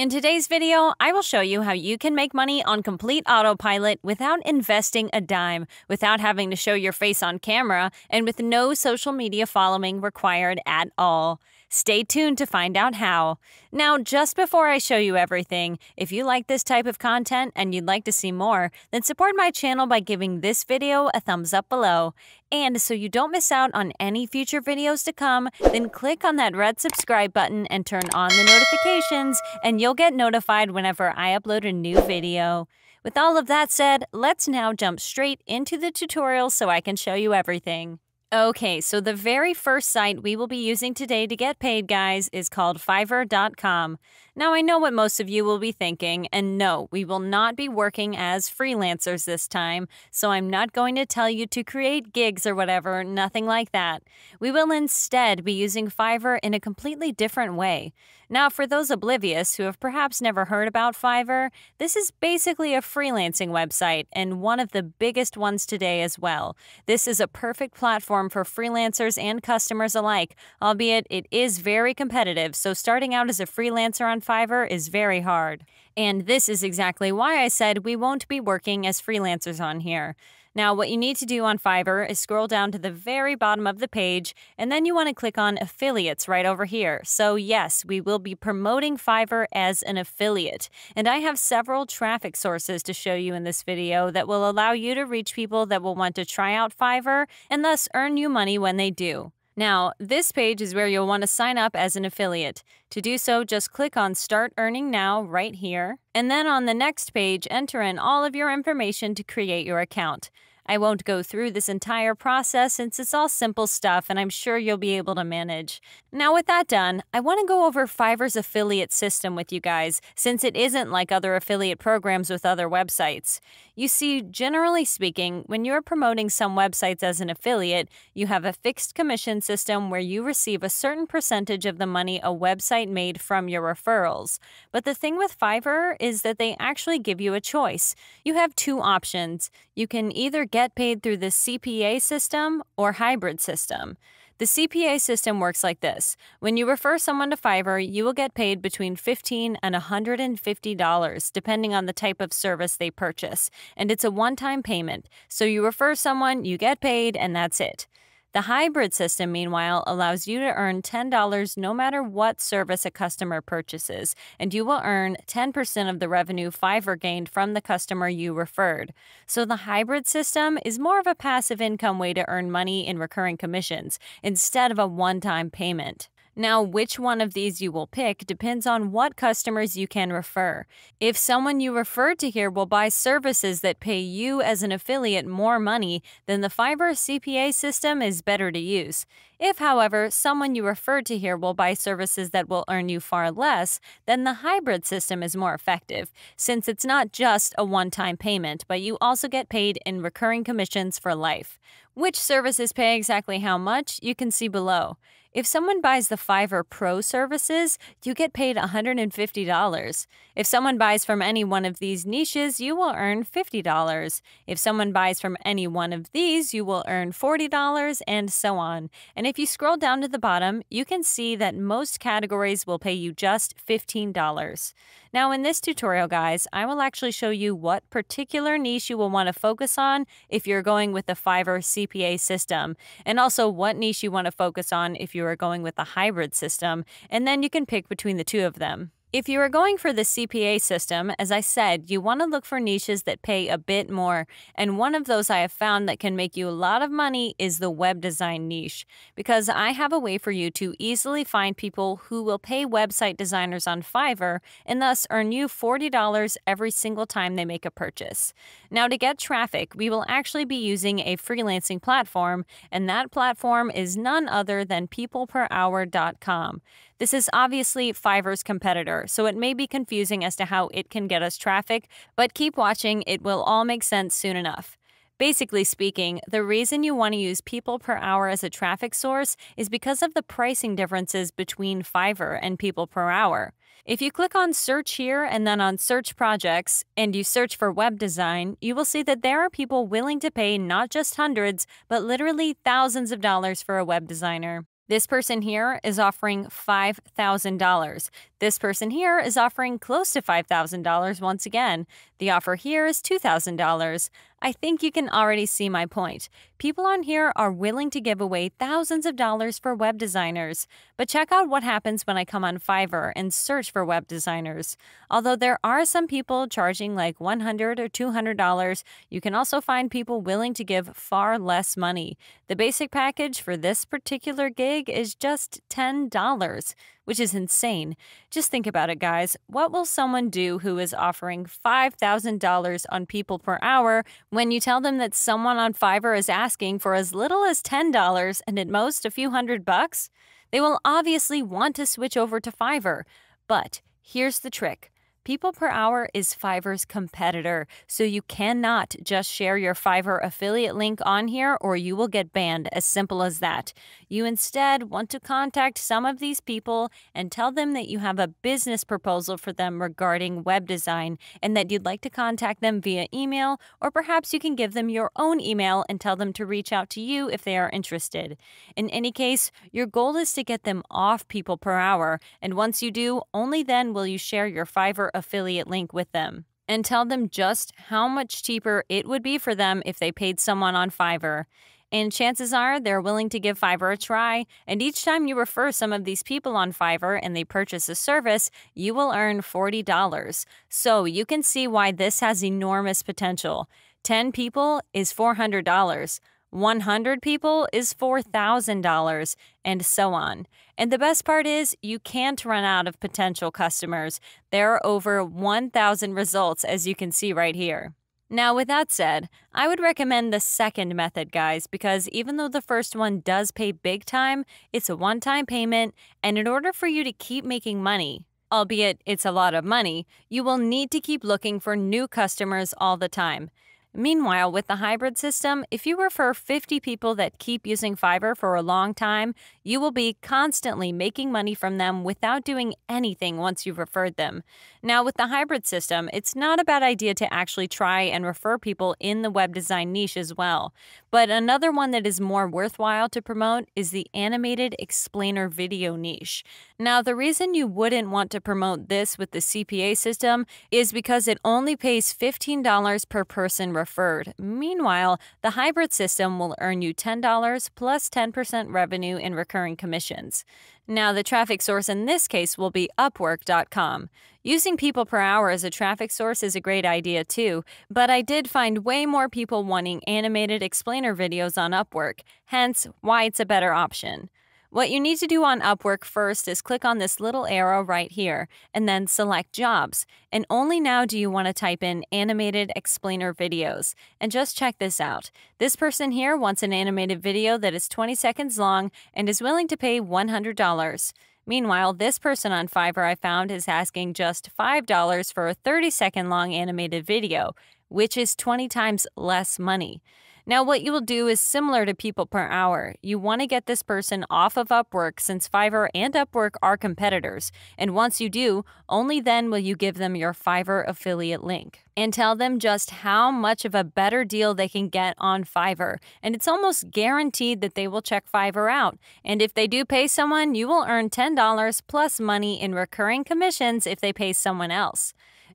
In today's video, I will show you how you can make money on complete autopilot without investing a dime, without having to show your face on camera, and with no social media following required at all. Stay tuned to find out how. Now, just before I show you everything, if you like this type of content and you'd like to see more, then support my channel by giving this video a thumbs up below. And so you don't miss out on any future videos to come, then click on that red subscribe button and turn on the notifications, and you'll get notified whenever I upload a new video. With all of that said, let's now jump straight into the tutorial so I can show you everything. Okay, so the very first site we will be using today to get paid, guys, is called Fiverr.com. Now, I know what most of you will be thinking, and no, we will not be working as freelancers this time, so I'm not going to tell you to create gigs or whatever, nothing like that. We will instead be using Fiverr in a completely different way. Now, for those oblivious who have perhaps never heard about Fiverr, this is basically a freelancing website and one of the biggest ones today as well. This is a perfect platform for freelancers and customers alike, albeit it is very competitive, so starting out as a freelancer on Fiverr is very hard. And this is exactly why I said we won't be working as freelancers on here. Now, what you need to do on Fiverr is scroll down to the very bottom of the page, and then you want to click on Affiliates right over here. So yes, we will be promoting Fiverr as an affiliate, and I have several traffic sources to show you in this video that will allow you to reach people that will want to try out Fiverr and thus earn you money when they do. Now, this page is where you'll want to sign up as an affiliate. To do so, just click on Start Earning Now right here, and then on the next page, enter in all of your information to create your account. I won't go through this entire process since it's all simple stuff and I'm sure you'll be able to manage. Now with that done, I want to go over Fiverr's affiliate system with you guys since it isn't like other affiliate programs with other websites. You see, generally speaking, when you're promoting some websites as an affiliate, you have a fixed commission system where you receive a certain percentage of the money a website made from your referrals. But the thing with Fiverr is that they actually give you a choice. You have two options. You can either get paid through the CPA system or hybrid system. The CPA system works like this. When you refer someone to Fiverr, you will get paid between $15 and $150, depending on the type of service they purchase, and it's a one-time payment. So you refer someone, you get paid, and that's it. The hybrid system, meanwhile, allows you to earn $10 no matter what service a customer purchases, and you will earn 10% of the revenue Fiverr gained from the customer you referred. So the hybrid system is more of a passive income way to earn money in recurring commissions instead of a one-time payment. Now, which one of these you will pick depends on what customers you can refer. If someone you refer to here will buy services that pay you as an affiliate more money, then the Fiverr CPA system is better to use. If, however, someone you refer to here will buy services that will earn you far less, then the hybrid system is more effective, since it's not just a one-time payment, but you also get paid in recurring commissions for life. Which services pay exactly how much, you can see below. If someone buys the Fiverr Pro services, you get paid $150. If someone buys from any one of these niches, you will earn $50. If someone buys from any one of these, you will earn $40, and so on. And if you scroll down to the bottom, you can see that most categories will pay you just $15. Now in this tutorial, guys, I will actually show you what particular niche you will want to focus on if you're going with the Fiverr CPA system, and also what niche you want to focus on if you are going with the hybrid system, and then you can pick between the two of them. If you are going for the CPA system, as I said, you want to look for niches that pay a bit more, and one of those I have found that can make you a lot of money is the web design niche, because I have a way for you to easily find people who will pay website designers on Fiverr and thus earn you $40 every single time they make a purchase. Now to get traffic, we will actually be using a freelancing platform, and that platform is none other than PeoplePerHour.com. This is obviously Fiverr's competitor, so it may be confusing as to how it can get us traffic, but keep watching, it will all make sense soon enough. Basically speaking, the reason you want to use PeoplePerHour as a traffic source is because of the pricing differences between Fiverr and PeoplePerHour. If you click on Search here and then on Search Projects, and you search for web design, you will see that there are people willing to pay not just hundreds, but literally thousands of dollars for a web designer. This person here is offering $5,000. This person here is offering close to $5,000 once again. The offer here is $2,000. I think you can already see my point. People on here are willing to give away thousands of dollars for web designers. But check out what happens when I come on Fiverr and search for web designers. Although there are some people charging like $100 or $200, you can also find people willing to give far less money. The basic package for this particular gig is just $10. Which is insane. Just think about it, guys. What will someone do who is offering $5,000 on PeoplePerHour when you tell them that someone on Fiverr is asking for as little as $10 and at most a few $100? They will obviously want to switch over to Fiverr. But here's the trick. PeoplePerHour is Fiverr's competitor, so you cannot just share your Fiverr affiliate link on here or you will get banned, as simple as that. You instead want to contact some of these people and tell them that you have a business proposal for them regarding web design and that you'd like to contact them via email, or perhaps you can give them your own email and tell them to reach out to you if they are interested. In any case, your goal is to get them off PeoplePerHour, and once you do, only then will you share your Fiverr affiliate link with them and tell them just how much cheaper it would be for them if they paid someone on Fiverr. And chances are they're willing to give Fiverr a try, and each time you refer some of these people on Fiverr and they purchase a service, you will earn $40. So you can see why this has enormous potential. 10 people is $400. 100 people is $4,000, and so on. And the best part is you can't run out of potential customers. There are over 1,000 results, as you can see right here. Now, with that said, I would recommend the second method, guys, because even though the first one does pay big time, it's a one-time payment, and in order for you to keep making money, albeit it's a lot of money, you will need to keep looking for new customers all the time. Meanwhile, with the hybrid system, if you refer 50 people that keep using Fiverr for a long time, you will be constantly making money from them without doing anything once you've referred them. Now, with the hybrid system, it's not a bad idea to actually try and refer people in the web design niche as well. But another one that is more worthwhile to promote is the animated explainer video niche. Now, the reason you wouldn't want to promote this with the CPA system is because it only pays $15 per person referred. Meanwhile, the hybrid system will earn you $10 plus 10% revenue in recurring commissions. Now, the traffic source in this case will be Upwork.com. Using PeoplePerHour as a traffic source is a great idea too, but I did find way more people wanting animated explainer videos on Upwork, hence why it's a better option. What you need to do on Upwork first is click on this little arrow right here and then select Jobs. And only now do you want to type in animated explainer videos. And just check this out. This person here wants an animated video that is 20 seconds long and is willing to pay $100. Meanwhile, this person on Fiverr I found is asking just $5 for a 30-second long animated video, which is 20 times less money. Now, what you will do is similar to PeoplePerHour. You want to get this person off of Upwork since Fiverr and Upwork are competitors. And once you do, only then will you give them your Fiverr affiliate link and tell them just how much of a better deal they can get on Fiverr. And it's almost guaranteed that they will check Fiverr out. And if they do pay someone, you will earn $10 plus money in recurring commissions if they pay someone else.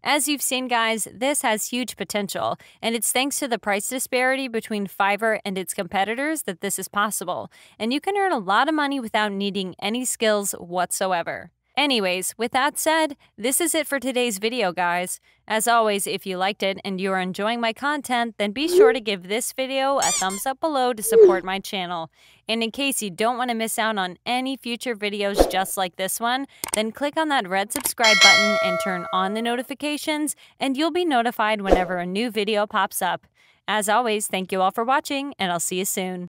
As you've seen, guys, this has huge potential, and it's thanks to the price disparity between Fiverr and its competitors that this is possible, and you can earn a lot of money without needing any skills whatsoever. Anyways, with that said, this is it for today's video, guys. As always, if you liked it and you are enjoying my content, then be sure to give this video a thumbs up below to support my channel. And in case you don't want to miss out on any future videos just like this one, then click on that red subscribe button and turn on the notifications, and you'll be notified whenever a new video pops up. As always, thank you all for watching, and I'll see you soon.